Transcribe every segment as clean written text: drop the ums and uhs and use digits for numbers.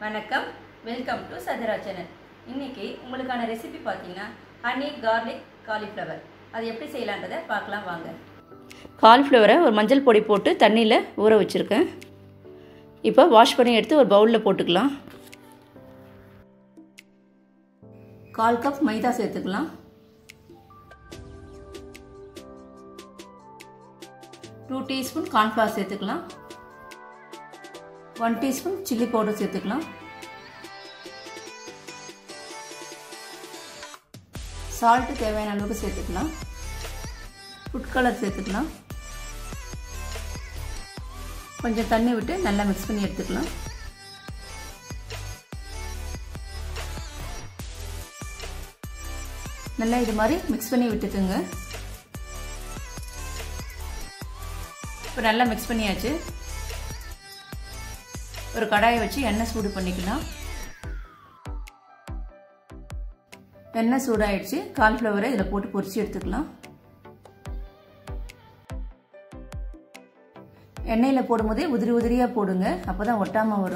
Vanakkam welcome to Sadara channel इनके उंगलुक्काना recipe पातींगा हनी गार्लिक कालीफ्लावर अदु एप्पडी सेयलाम्ன்றதை பார்க்கலாம் வாங்க காலிஃப்ளவரை ஒரு மஞ்சள் பொடி போட்டு தண்ணியில ஊற வச்சிருக்கேன் இப்போ வாஷ் பண்ணி எடுத்து ஒரு பவுல்ல போட்டுக்கலாம் கால் கப் மைதா சேர்த்துக்கலாம் 2 teaspoon corn flour சேர்த்துக்கலாம் 1 teaspoon chilli powder சேர்த்துக்கலாம் salt தேவையான அளவு சேர்த்துக்கலாம் food color சேர்த்துக்கலாம் கொஞ்சம் தண்ணி விட்டு நல்லா mix பண்ணி எடுத்துக்கலாம் நல்லா இது மாதிரி mix பண்ணி விட்டுடுங்க ना मिक्स पड़िया और कड़ाई वे सूड़ पड़ा सूडा कॉर्नफ्लावर इतना पोरीची एण्डे उदरी उदरिया अटाम वो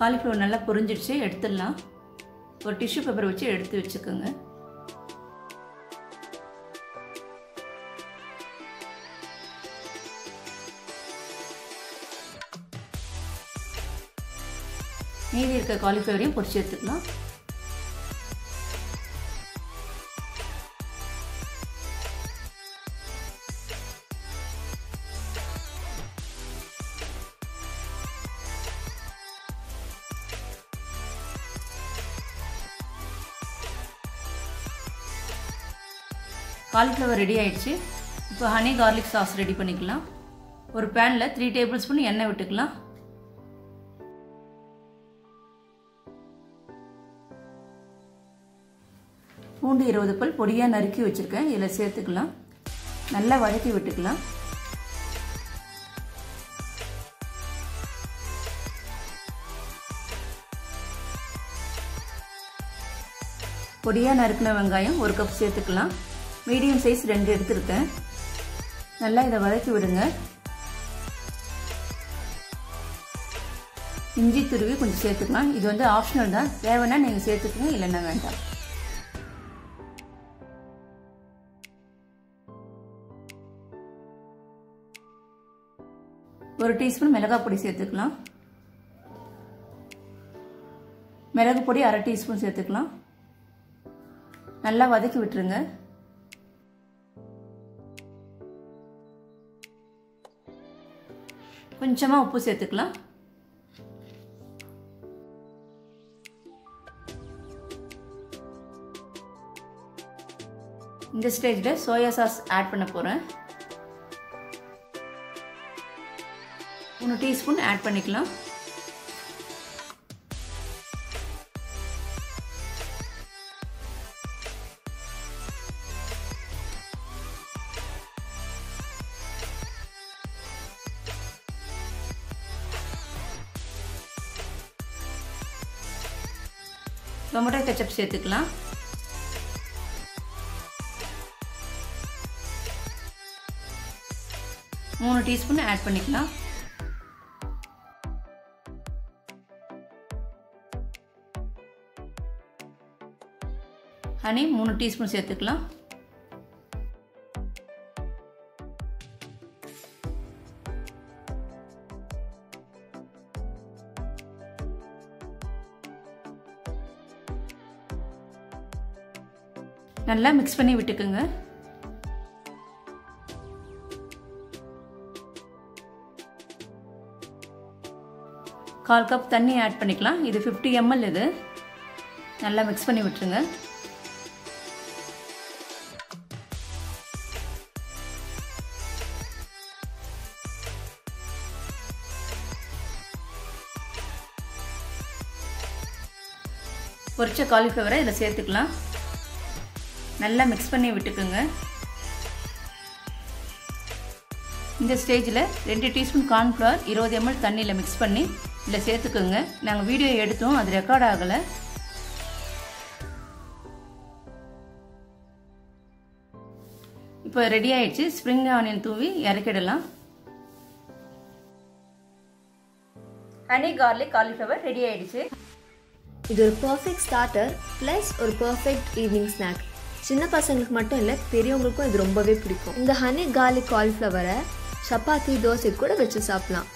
காலிஃப்ளவர் நல்லா பொரிஞ்சிடுச்சு எடுத்துடலாம் ஒரு டிஷ்யூ பேப்பர் வச்சு எடுத்து வச்சுக்கோங்க மீதி இருக்க காலிஃப்ளவரையும் பொரிச்சு எடுத்துக்கலாம் காலிஃப்ளவர் ரெடி ஆயிடுச்சு இப்போ ஹனி கார்லிக் சாஸ் ரெடி பண்ணிக்கலாம் ஒரு panல 3 டேபிள்ஸ்பூன் எண்ணெய் விட்டுக்கலாம் பூண்டு 20 பல் பொடியா நறுக்கி வச்சிருக்கேன் இதல சேர்த்துக்கலாம் நல்லா வதக்கி விட்டுக்கலாம் பொடியா நறுக்கின வெங்காயம் 1 கப் சேர்த்துக்கலாம் मीडियम साइज ரெண்டு எடுத்துட்டேன் நல்லா இத வதக்கி விடுங்க இஞ்சி துருவி கொஞ்சம் சேர்த்துக்கலாம் இது வந்து ஆப்ஷனல் தான் தேவைனா நீங்க சேர்த்துக்கங்க இல்லனா வேண்டாம் ஒரு டீஸ்பூன் மிளகாய் பொடி சேர்த்துக்கலாம் மிளகாய் பொடி ½ டீஸ்பூன் சேர்த்துக்கலாம் நல்லா வதக்கி விட்டுருங்க கொஞ்சமா உப்பு சேர்த்துக்கலாம் இந்த ஸ்டேஜ்ல சோயா சாஸ் ஆட் பண்ண போறேன் 1 டீஸ்பூன் ஆட் பண்ணிக்கலாம் टोमेटो केचप சேர்த்துக்கலாம் மூணு டீஸ்பூன் ஆட் பண்ணிக்கலாம் ஹனி மூணு டீஸ்பூன் சேர்த்துக்கலாம் நல்லா மிக்ஸ் பண்ணி விட்டுக்குங்க கால் கப் தண்ணி ஆட் பண்ணிக்கலாம் இது 50 ml இது நல்லா மிக்ஸ் பண்ணி விட்டுருங்க பொரிச்ச காலிஃப்ளவரை இதில சேர்த்துக்கலாம் நல்லா மிக்ஸ் பண்ணி விட்டுக்குங்க இந்த ஸ்டேஜ்ல 2 டீஸ்பூன் corn flour 20 ml தண்ணியில மிக்ஸ் பண்ணி இத சேர்த்துக்குங்க நாங்க வீடியோ எடுத்தோம் அது ரெக்கார்ட் ஆகல இப்போ ரெடி ஆயிடுச்சு. ஸ்ப்ரிங் ஆனியன் தூவி இறக்கிடலாம். ஹனி கார்லிக் காலிஃப்ளவர் ரெடி ஆயிடுச்சு. இது ஒரு பெர்ஃபெக்ட் ஸ்டார்டர் பிளஸ் ஒரு பெர்ஃபெக்ட் ஈவினிங் ஸ்நாக். சின்ன பசங்களுக்கு மட்டும் இல்லை, பெரியவங்களுக்கும் இது ரொம்பவே பிடிக்கும். இந்த ஹனி கார்லிக் காலிஃப்ளவரை சப்பாத்தி, தோசை கூட வச்சு சாப்பிடலாம்.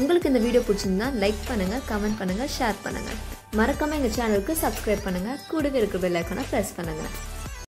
உங்களுக்கு இந்த வீடியோ பிடிச்சிருந்தா லைக் பண்ணுங்கள், கமெண்ட் பண்ணுங்கள், ஷேர் பண்ணுங்கள். மறக்காமல் எங்கள் சேனலுக்கு சப்ஸ்கிரைப் பண்ணுங்கள். கூடவே இருக்கிற பெல் ஐக்கானை ப்ரெஸ் பண்ணுங்கள்.